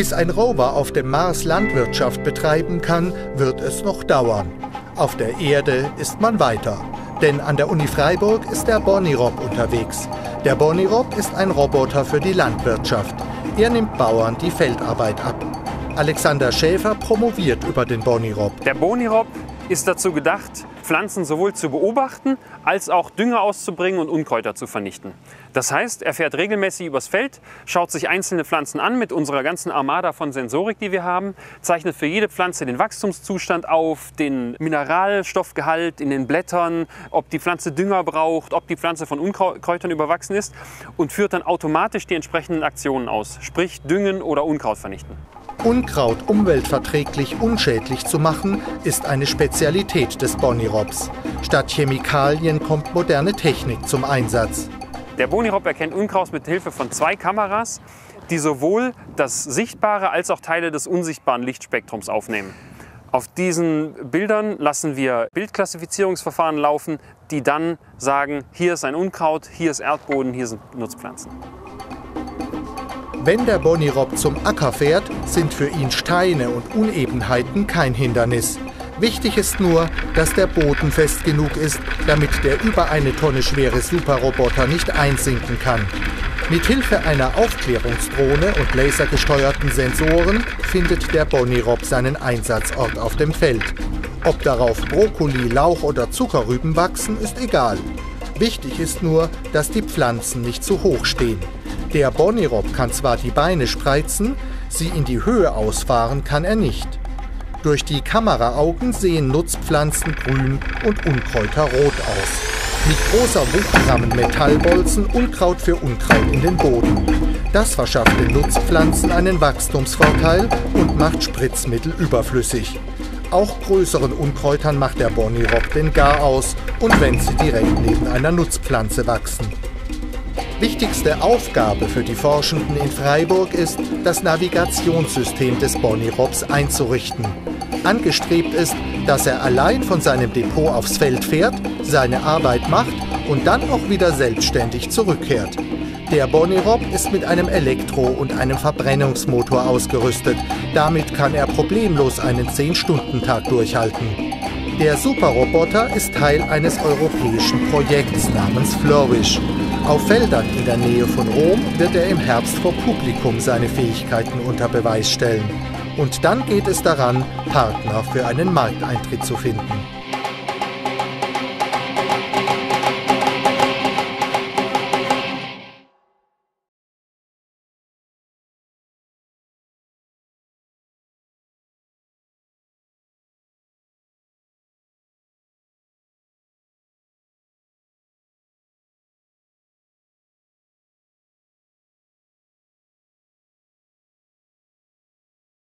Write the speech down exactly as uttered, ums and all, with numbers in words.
Bis ein Rover auf dem Mars Landwirtschaft betreiben kann, wird es noch dauern. Auf der Erde ist man weiter. Denn an der Uni Freiburg ist der Bonirob unterwegs. Der Bonirob ist ein Roboter für die Landwirtschaft. Er nimmt Bauern die Feldarbeit ab. Alexander Schäfer promoviert über den Bonirob. Der Bonirob ist dazu gedacht, Pflanzen sowohl zu beobachten, als auch Dünger auszubringen und Unkräuter zu vernichten. Das heißt, er fährt regelmäßig übers Feld, schaut sich einzelne Pflanzen an mit unserer ganzen Armada von Sensorik, die wir haben, zeichnet für jede Pflanze den Wachstumszustand auf, den Mineralstoffgehalt in den Blättern, ob die Pflanze Dünger braucht, ob die Pflanze von Unkräutern überwachsen ist und führt dann automatisch die entsprechenden Aktionen aus, sprich Düngen oder Unkraut vernichten. Unkraut umweltverträglich unschädlich zu machen, ist eine Spezialität des Bonirobs. Statt Chemikalien kommt moderne Technik zum Einsatz. Der Bonirob erkennt Unkraut mit Hilfe von zwei Kameras, die sowohl das sichtbare als auch Teile des unsichtbaren Lichtspektrums aufnehmen. Auf diesen Bildern lassen wir Bildklassifizierungsverfahren laufen, die dann sagen, hier ist ein Unkraut, hier ist Erdboden, hier sind Nutzpflanzen. Wenn der Bonirob zum Acker fährt, sind für ihn Steine und Unebenheiten kein Hindernis. Wichtig ist nur, dass der Boden fest genug ist, damit der über eine Tonne schwere Superroboter nicht einsinken kann. Mit Hilfe einer Aufklärungsdrohne und lasergesteuerten Sensoren findet der Bonirob seinen Einsatzort auf dem Feld. Ob darauf Brokkoli, Lauch oder Zuckerrüben wachsen, ist egal. Wichtig ist nur, dass die Pflanzen nicht zu hoch stehen. Der Bonirob kann zwar die Beine spreizen, sie in die Höhe ausfahren kann er nicht. Durch die Kameraaugen sehen Nutzpflanzen grün und Unkräuter rot aus. Mit großer Wucht rammen Metallbolzen Unkraut für Unkraut in den Boden. Das verschafft den Nutzpflanzen einen Wachstumsvorteil und macht Spritzmittel überflüssig. Auch größeren Unkräutern macht der Bonirob den Garaus und wenn sie direkt neben einer Nutzpflanze wachsen. Wichtigste Aufgabe für die Forschenden in Freiburg ist, das Navigationssystem des Bonirobs einzurichten. Angestrebt ist, dass er allein von seinem Depot aufs Feld fährt, seine Arbeit macht und dann auch wieder selbstständig zurückkehrt. Der Bonirob ist mit einem Elektro- und einem Verbrennungsmotor ausgerüstet. Damit kann er problemlos einen zehn-Stunden-Tag durchhalten. Der Superroboter ist Teil eines europäischen Projekts namens Flourish. Auf Feldern in der Nähe von Rom wird er im Herbst vor Publikum seine Fähigkeiten unter Beweis stellen. Und dann geht es daran, Partner für einen Markteintritt zu finden.